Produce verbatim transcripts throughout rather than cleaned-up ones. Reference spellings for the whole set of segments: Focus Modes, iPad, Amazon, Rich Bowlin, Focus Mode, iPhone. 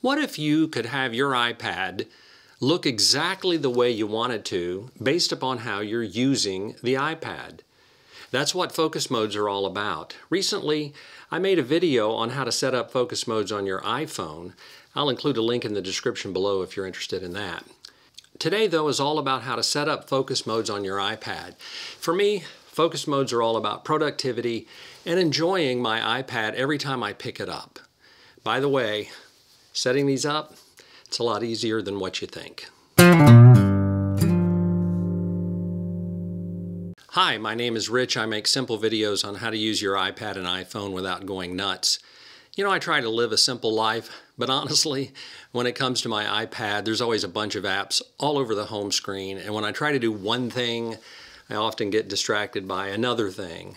What if you could have your iPad look exactly the way you want it to based upon how you're using the iPad? That's what focus modes are all about. Recently, I made a video on how to set up focus modes on your iPhone. I'll include a link in the description below if you're interested in that. Today, though, is all about how to set up focus modes on your iPad. For me, focus modes are all about productivity and enjoying my iPad every time I pick it up. By the way, setting these up, it's a lot easier than what you think. Hi, my name is Rich. I make simple videos on how to use your iPad and iPhone without going nuts. You know, I try to live a simple life, but honestly, when it comes to my iPad, there's always a bunch of apps all over the home screen, and when I try to do one thing, I often get distracted by another thing,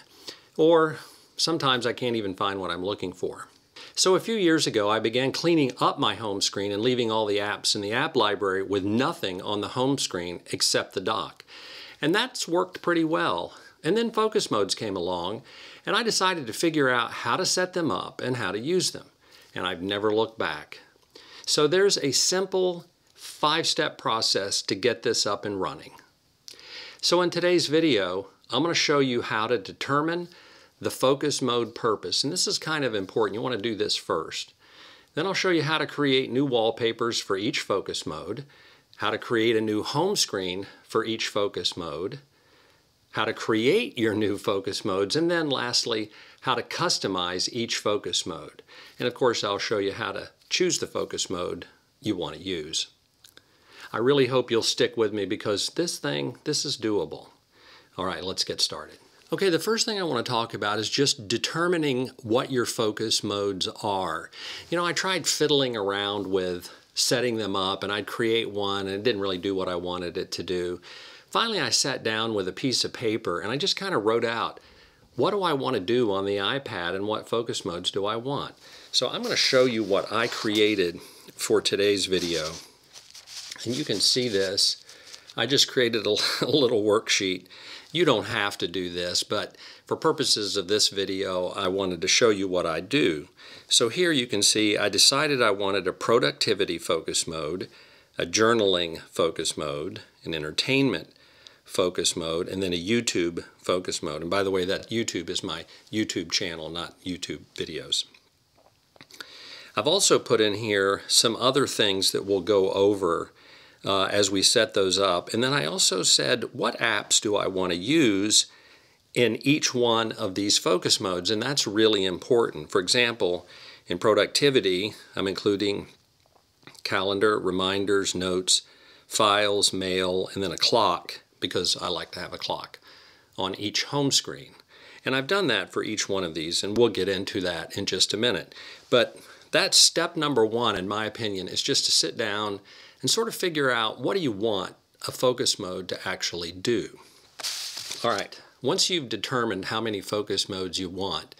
or sometimes I can't even find what I'm looking for. So a few years ago, I began cleaning up my home screen and leaving all the apps in the app library with nothing on the home screen except the dock. And that's worked pretty well. And then focus modes came along, and I decided to figure out how to set them up and how to use them. And I've never looked back. So there's a simple five-step process to get this up and running. So in today's video, I'm going to show you how to determine the focus mode purpose. And this is kind of important. You want to do this first. Then I'll show you how to create new wallpapers for each focus mode, how to create a new home screen for each focus mode, how to create your new focus modes, and then lastly, how to customize each focus mode. And of course, I'll show you how to choose the focus mode you want to use. I really hope you'll stick with me because this thing, this is doable. All right, let's get started. Okay, the first thing I want to talk about is just determining what your focus modes are. You know, I tried fiddling around with setting them up, and I'd create one, and it didn't really do what I wanted it to do. Finally, I sat down with a piece of paper, and I just kind of wrote out, what do I want to do on the iPad, and what focus modes do I want? So I'm going to show you what I created for today's video. And you can see this. I just created a little worksheet. You don't have to do this, but for purposes of this video, I wanted to show you what I do. So here you can see I decided I wanted a productivity focus mode, a journaling focus mode, an entertainment focus mode, and then a YouTube focus mode. And by the way, that YouTube is my YouTube channel, not YouTube videos. I've also put in here some other things that we'll go over Uh, as we set those up. And then I also said, what apps do I want to use in each one of these focus modes? And that's really important. For example, in productivity, I'm including calendar, reminders, notes, files, mail, and then a clock, because I like to have a clock on each home screen. And I've done that for each one of these, and we'll get into that in just a minute. But that's step number one, in my opinion, is just to sit down and sort of figure out, what do you want a focus mode to actually do? All right, once you've determined how many focus modes you want,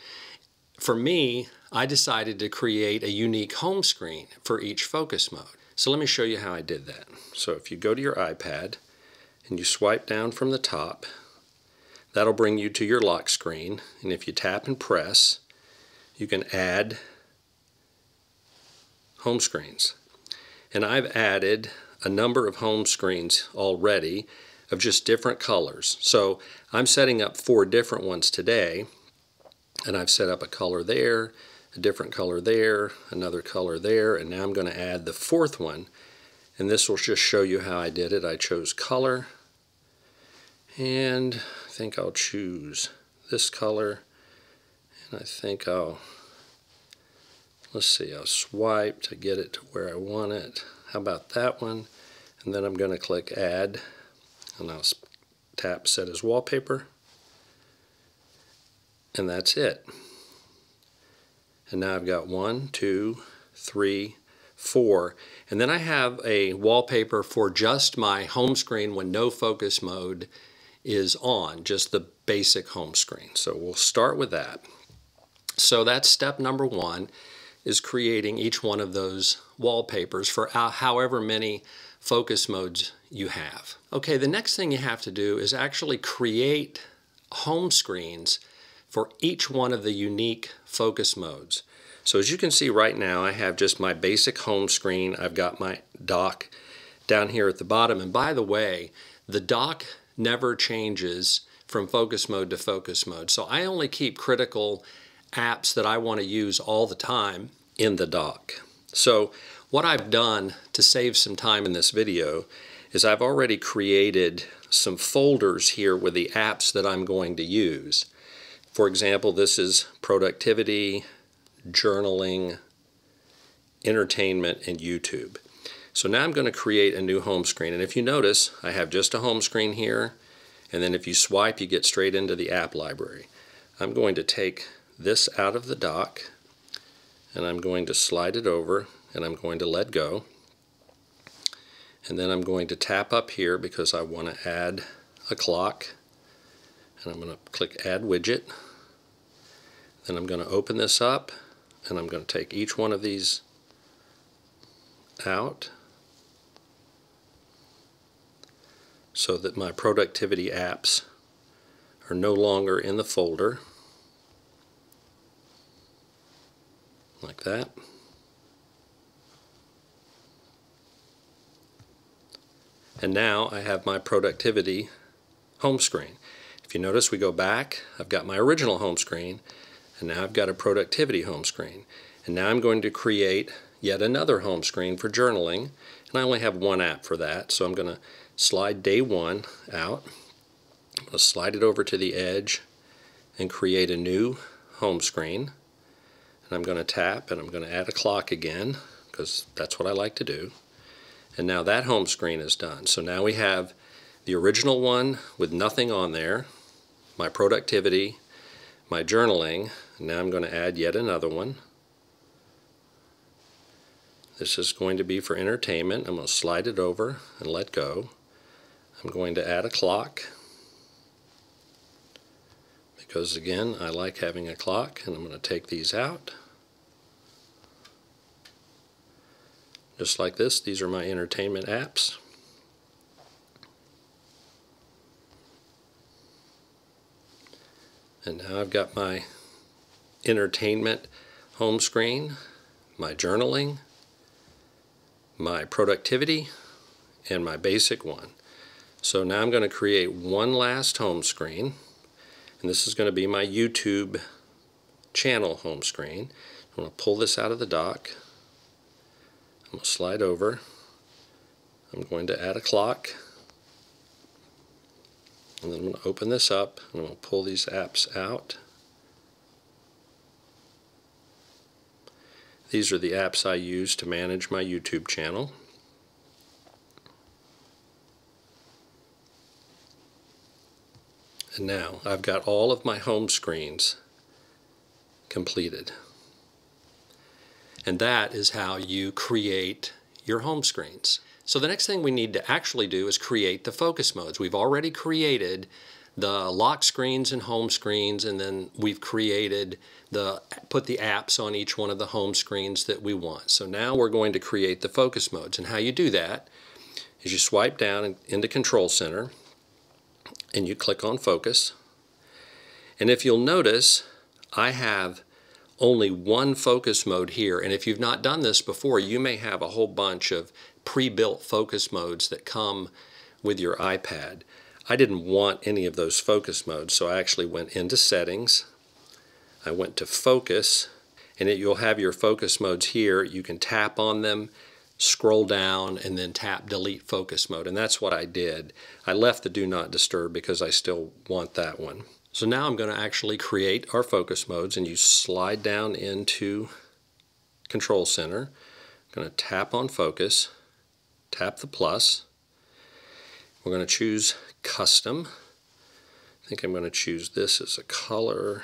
for me, I decided to create a unique home screen for each focus mode. So let me show you how I did that. So if you go to your iPad and you swipe down from the top, that'll bring you to your lock screen. And if you tap and press, you can add home screens. And I've added a number of home screens already of just different colors. So I'm setting up four different ones today, and I've set up a color there, a different color there, another color there, and now I'm going to add the fourth one. And this will just show you how I did it. I chose color, and I think I'll choose this color, and I think I'll Let's see, I'll swipe to get it to where I want it. How about that one? And then I'm going to click Add, and I'll tap Set as Wallpaper. And that's it. And now I've got one, two, three, four. And then I have a wallpaper for just my home screen when no focus mode is on, just the basic home screen. So we'll start with that. So that's step number one, is creating each one of those wallpapers for however many focus modes you have. Okay, the next thing you have to do is actually create home screens for each one of the unique focus modes. So as you can see right now, I have just my basic home screen. I've got my dock down here at the bottom. And by the way, the dock never changes from focus mode to focus mode. So I only keep critical apps that I want to use all the time in the dock. So what I've done to save some time in this video is I've already created some folders here with the apps that I'm going to use. For example, this is productivity, journaling, entertainment, and YouTube. So now I'm going to create a new home screen. And if you notice, I have just a home screen here. And then if you swipe, you get straight into the app library. I'm going to take this out of the dock, and I'm going to slide it over, and I'm going to let go. And then I'm going to tap up here because I want to add a clock. And I'm going to click Add Widget. Then I'm going to open this up, and I'm going to take each one of these out so that my productivity apps are no longer in the folder, like that. And now I have my productivity home screen. If you notice, we go back, I've got my original home screen, and now I've got a productivity home screen. And now I'm going to create yet another home screen for journaling, and I only have one app for that, so I'm going to slide day one out. I'm going to slide it over to the edge and create a new home screen. And I'm going to tap, and I'm going to add a clock again, because that's what I like to do. And now that home screen is done. So now we have the original one with nothing on there, my productivity, my journaling. Now I'm going to add yet another one. This is going to be for entertainment. I'm going to slide it over and let go. I'm going to add a clock because, again, I like having a clock, and I'm going to take these out. Just like this, these are my entertainment apps. And now I've got my entertainment home screen, my journaling, my productivity, and my basic one. So now I'm going to create one last home screen, and this is going to be my YouTube channel home screen. I'm going to pull this out of the dock. I'm going to slide over. I'm going to add a clock, and then I'm going to open this up, and I'm going to pull these apps out. These are the apps I use to manage my YouTube channel. And now I've got all of my home screens completed. And that is how you create your home screens. So the next thing we need to actually do is create the focus modes. We've already created the lock screens and home screens, and then we've created the put the apps on each one of the home screens that we want. So now we're going to create the focus modes, and how you do that is you swipe down into Control Center and you click on Focus. And if you'll notice, I have only one focus mode here, and if you've not done this before, you may have a whole bunch of pre-built focus modes that come with your iPad. I didn't want any of those focus modes, so I actually went into Settings. I went to Focus, and it, you'll have your focus modes here. You can tap on them, scroll down, and then tap Delete Focus Mode, and that's what I did. I left the Do Not Disturb because I still want that one. So now I'm going to actually create our focus modes, and you slide down into Control Center. I'm going to tap on Focus, tap the plus. We're going to choose Custom. I think I'm going to choose this as a color.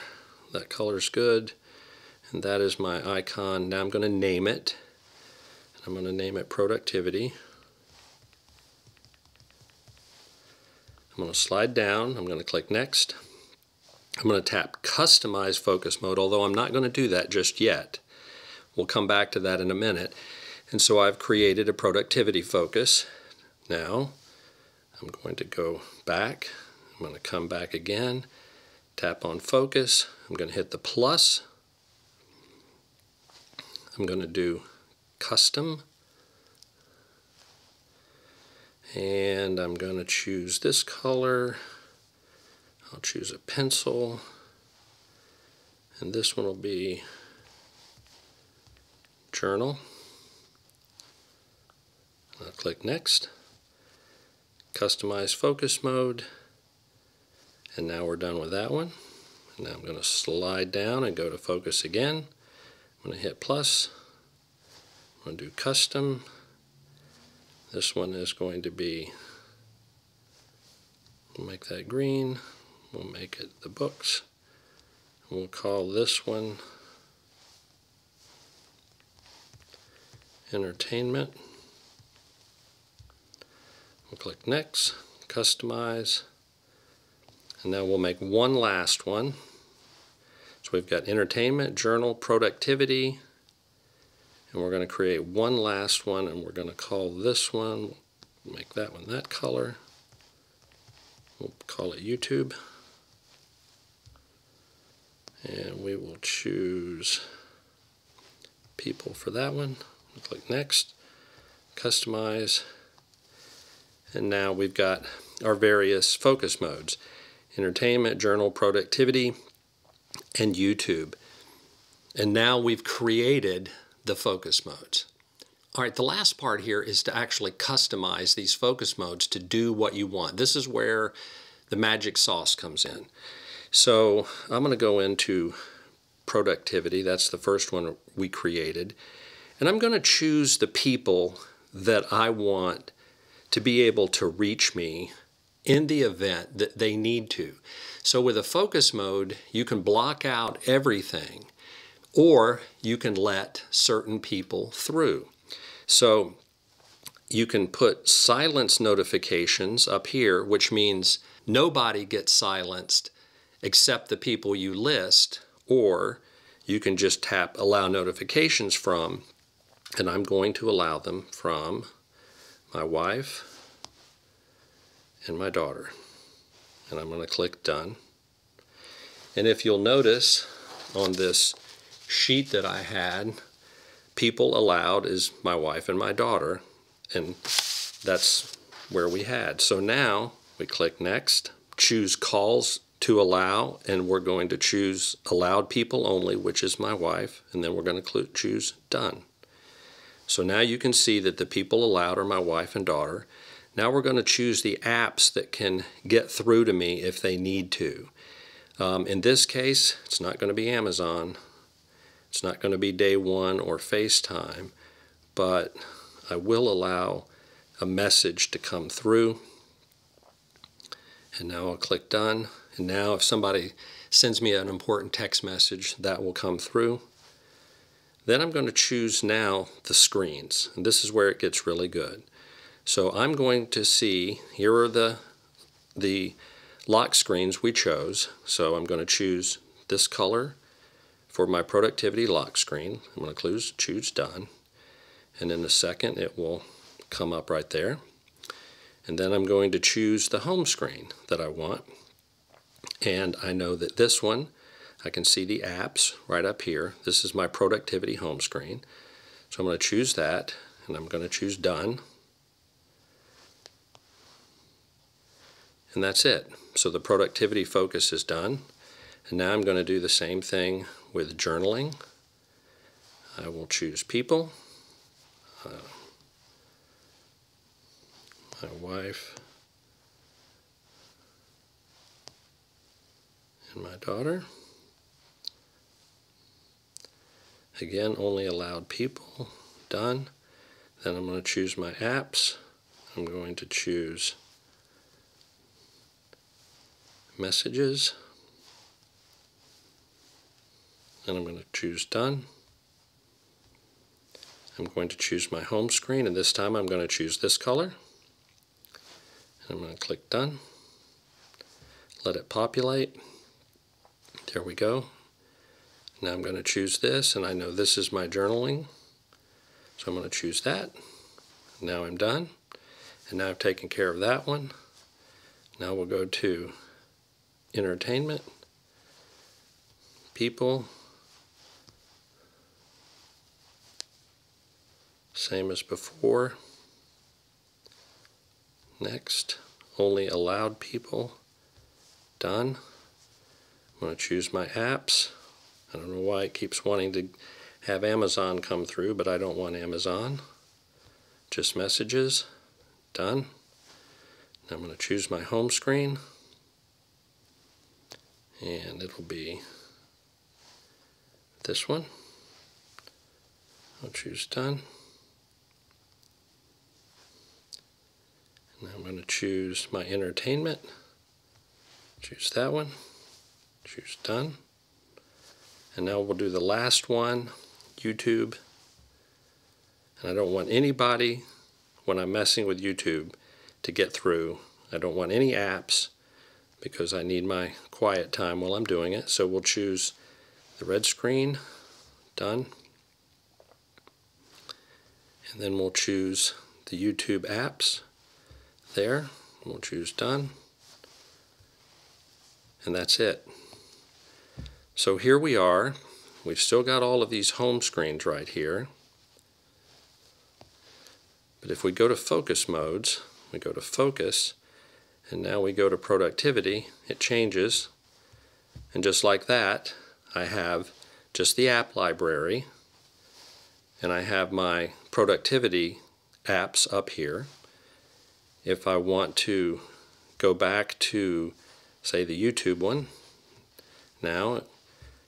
That color's good. And that is my icon. Now I'm going to name it. And I'm going to name it Productivity. I'm going to slide down. I'm going to click Next. I'm going to tap Customize Focus Mode, although I'm not going to do that just yet. We'll come back to that in a minute. And so I've created a productivity focus. Now I'm going to go back, I'm going to come back again, tap on Focus, I'm going to hit the plus, I'm going to do custom, and I'm going to choose this color. I'll choose a pencil, and this one will be journal. I'll click next, customize focus mode, and now we're done with that one. Now I'm going to slide down and go to focus again. I'm going to hit plus. I'm going to do custom. This one is going to be, we'll make that green, we'll make it the books, and we'll call this one entertainment. We'll click next, customize, and now we'll make one last one. So we've got entertainment, journal, productivity, and we're going to create one last one, and we're going to call this one, make that one that color. We'll call it YouTube, and we will choose people for that one. We'll click next, customize, and now we've got our various focus modes: entertainment, journal, productivity, and YouTube. And now we've created the focus modes. All right, the last part here is to actually customize these focus modes to do what you want. This is where the magic sauce comes in. So I'm going to go into productivity. That's the first one we created. And I'm going to choose the people that I want to be able to reach me in the event that they need to. So with a focus mode, you can block out everything, or you can let certain people through. So you can put silence notifications up here, which means nobody gets silenced except the people you list, or you can just tap allow notifications from, and I'm going to allow them from my wife and my daughter. And I'm going to click done. And if you'll notice on this sheet that I had, people allowed is my wife and my daughter, and that's where we had. So now we click next, choose calls to allow, and we're going to choose allowed people only, which is my wife, and then we're going to choose done. So now you can see that the people allowed are my wife and daughter. Now we're going to choose the apps that can get through to me if they need to. Um, in this case, it's not going to be Amazon. It's not going to be Day One or FaceTime, but I will allow a message to come through. And now I'll click done. And now if somebody sends me an important text message, that will come through. Then I'm going to choose now the screens. And this is where it gets really good. So I'm going to see, here are the, the lock screens we chose. So I'm going to choose this color for my productivity lock screen. I'm going to choose done, and in a second it will come up right there. And then I'm going to choose the home screen that I want, and I know that this one, I can see the apps right up here. This is my productivity home screen, so I'm going to choose that, and I'm going to choose done, and that's it. So the productivity focus is done. And now I'm going to do the same thing with journaling. I will choose people, uh, my wife, and my daughter. Again, only allowed people, done. Then I'm going to choose my apps. I'm going to choose messages, and I'm going to choose done. I'm going to choose my home screen, and this time I'm going to choose this color. And I'm going to click done. Let it populate. There we go. Now I'm going to choose this, and I know this is my journaling, so I'm going to choose that. Now I'm done. And now I've taken care of that one. Now we'll go to entertainment, people, same as before. Next, only allowed people. Done. I'm going to choose my apps. I don't know why it keeps wanting to have Amazon come through, but I don't want Amazon. Just messages. Done. Now I'm going to choose my home screen. And it'll be this one. I'll choose done. And I'm going to choose my entertainment. Choose that one. Choose done. And now we'll do the last one, YouTube. And I don't want anybody, when I'm messing with YouTube, to get through. I don't want any apps because I need my quiet time while I'm doing it. So we'll choose the red screen. Done. And then we'll choose the YouTube apps there. We'll choose done. And that's it. So here we are. We've still got all of these home screens right here. But if we go to focus modes, we go to focus, and now we go to productivity, it changes. And just like that, I have just the app library, and I have my productivity apps up here. If I want to go back to, say, the YouTube one, now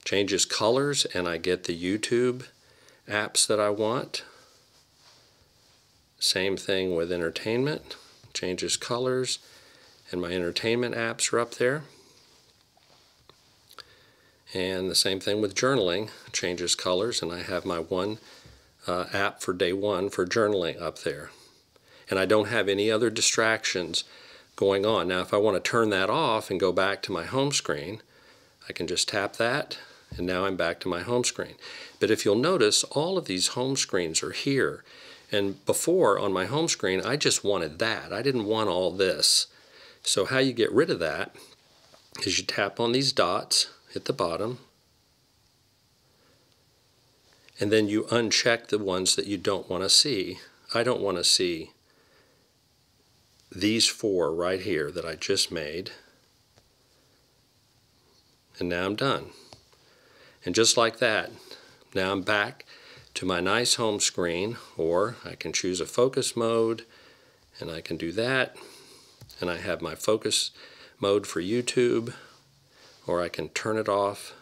changes colors and I get the YouTube apps that I want. Same thing with entertainment, changes colors and my entertainment apps are up there. And the same thing with journaling, changes colors and I have my one uh, app for day one for journaling up there. And I don't have any other distractions going on. Now if I want to turn that off and go back to my home screen, I can just tap that, and now I'm back to my home screen. But if you'll notice, all of these home screens are here. And before, on my home screen, I just wanted that. I didn't want all this. So how you get rid of that is you tap on these dots at the bottom, and then you uncheck the ones that you don't want to see. I don't want to see these four right here that I just made. And now I'm done. And just like that, now I'm back to my nice home screen, or I can choose a focus mode, and I can do that. And I have my focus mode for YouTube, or I can turn it off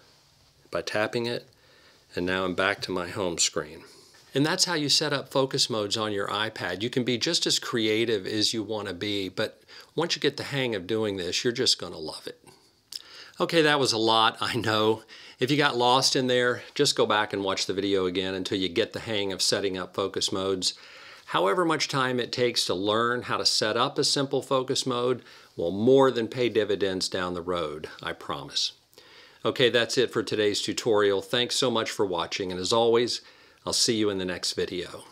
by tapping it, and now I'm back to my home screen. And that's how you set up focus modes on your iPad. You can be just as creative as you want to be, but once you get the hang of doing this, you're just going to love it. Okay, that was a lot, I know. If you got lost in there, just go back and watch the video again until you get the hang of setting up focus modes. However much time it takes to learn how to set up a simple focus mode will more than pay dividends down the road, I promise. Okay, that's it for today's tutorial. Thanks so much for watching, and as always, I'll see you in the next video.